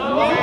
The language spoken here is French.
Molte